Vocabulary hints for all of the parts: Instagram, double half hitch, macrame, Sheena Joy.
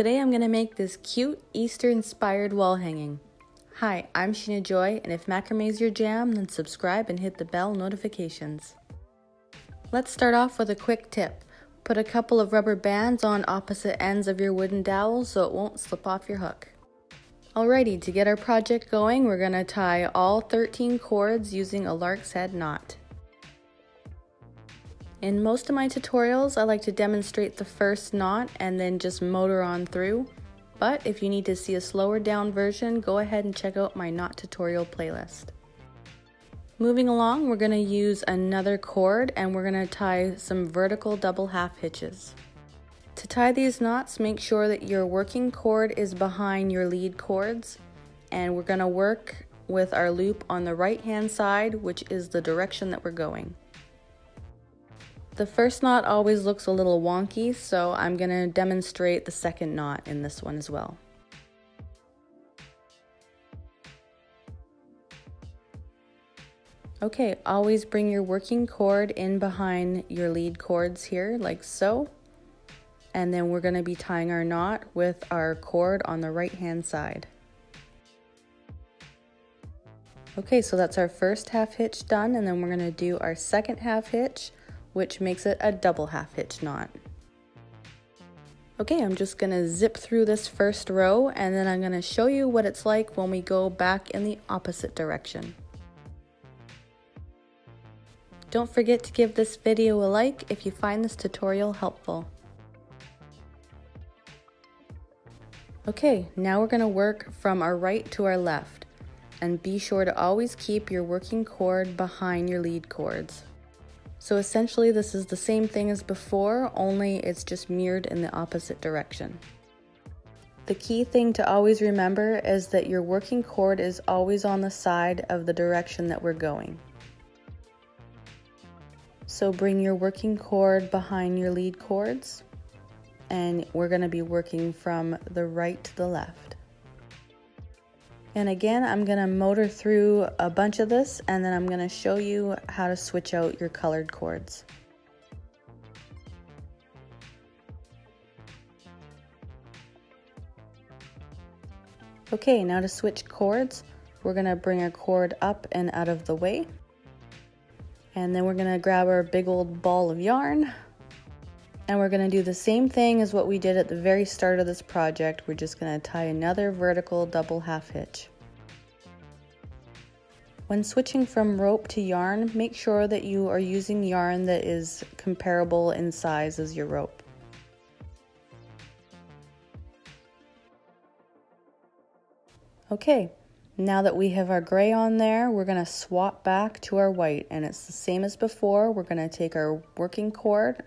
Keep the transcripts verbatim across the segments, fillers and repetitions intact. Today I'm going to make this cute Easter-inspired wall hanging. Hi, I'm Sheena Joy, and if macrame's your jam, then subscribe and hit the bell notifications. Let's start off with a quick tip. Put a couple of rubber bands on opposite ends of your wooden dowel so it won't slip off your hook. Alrighty, to get our project going, we're going to tie all thirteen cords using a lark's head knot. In most of my tutorials, I like to demonstrate the first knot and then just motor on through. But if you need to see a slower down version, go ahead and check out my knot tutorial playlist. Moving along, we're going to use another cord and we're going to tie some vertical double half hitches. To tie these knots, make sure that your working cord is behind your lead cords, and we're going to work with our loop on the right hand side, which is the direction that we're going. The first knot always looks a little wonky, so I'm going to demonstrate the second knot in this one as well. Okay, always bring your working cord in behind your lead cords here, like so. And then we're going to be tying our knot with our cord on the right hand side. Okay, so that's our first half hitch done, and then we're going to do our second half hitch, which makes it a double half hitch knot. Okay, I'm just gonna zip through this first row and then I'm gonna show you what it's like when we go back in the opposite direction. Don't forget to give this video a like if you find this tutorial helpful. Okay, now we're gonna work from our right to our left, and be sure to always keep your working cord behind your lead cords. So essentially this is the same thing as before, only it's just mirrored in the opposite direction. The key thing to always remember is that your working cord is always on the side of the direction that we're going. So bring your working cord behind your lead cords, and we're going to be working from the right to the left. And again, I'm going to motor through a bunch of this, and then I'm going to show you how to switch out your colored cords. Okay, now to switch cords, we're going to bring our cord up and out of the way. And then we're going to grab our big old ball of yarn. And we're going to do the same thing as what we did at the very start of this project. We're just going to tie another vertical double half hitch. When switching from rope to yarn, make sure that you are using yarn that is comparable in size as your rope. Okay, now that we have our gray on there, we're going to swap back to our white, and it's the same as before. We're going to take our working cord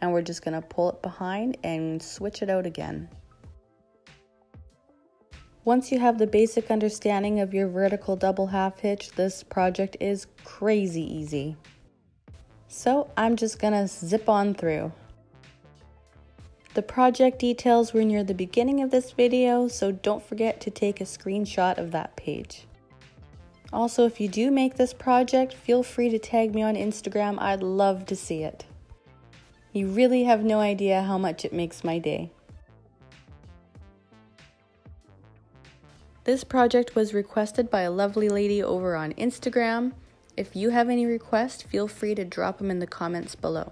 and we're just gonna pull it behind and switch it out again. Once you have the basic understanding of your vertical double half hitch, this project is crazy easy. So I'm just gonna zip on through. The project details were near the beginning of this video, so don't forget to take a screenshot of that page. Also, if you do make this project, feel free to tag me on Instagram. I'd love to see it. You really have no idea how much it makes my day. This project was requested by a lovely lady over on Instagram. If you have any requests, feel free to drop them in the comments below.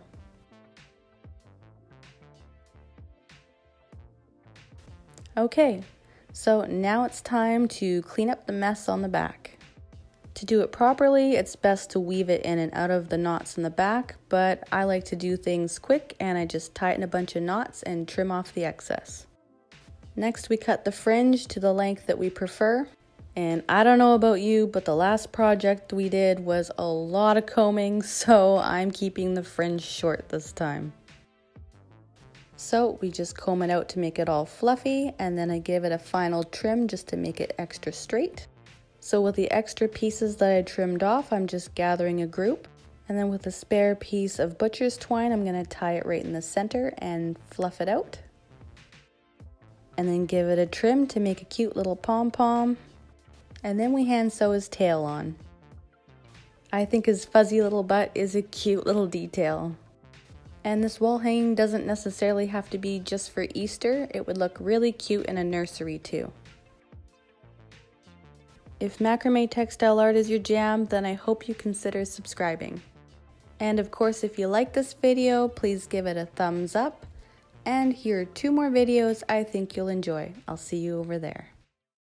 Okay, so now it's time to clean up the mess on the back. To do it properly, it's best to weave it in and out of the knots in the back, but I like to do things quick and I just tighten a bunch of knots and trim off the excess. Next, we cut the fringe to the length that we prefer. And I don't know about you, but the last project we did was a lot of combing, so I'm keeping the fringe short this time. So we just comb it out to make it all fluffy, and then I give it a final trim just to make it extra straight. So with the extra pieces that I trimmed off, I'm just gathering a group. And then with a spare piece of butcher's twine, I'm gonna tie it right in the center and fluff it out. And then give it a trim to make a cute little pom-pom. And then we hand sew his tail on. I think his fuzzy little butt is a cute little detail. And this wall hanging doesn't necessarily have to be just for Easter. It would look really cute in a nursery too. If macrame textile art is your jam, then I hope you consider subscribing. And of course, if you like this video, please give it a thumbs up. And here are two more videos I think you'll enjoy. I'll see you over there.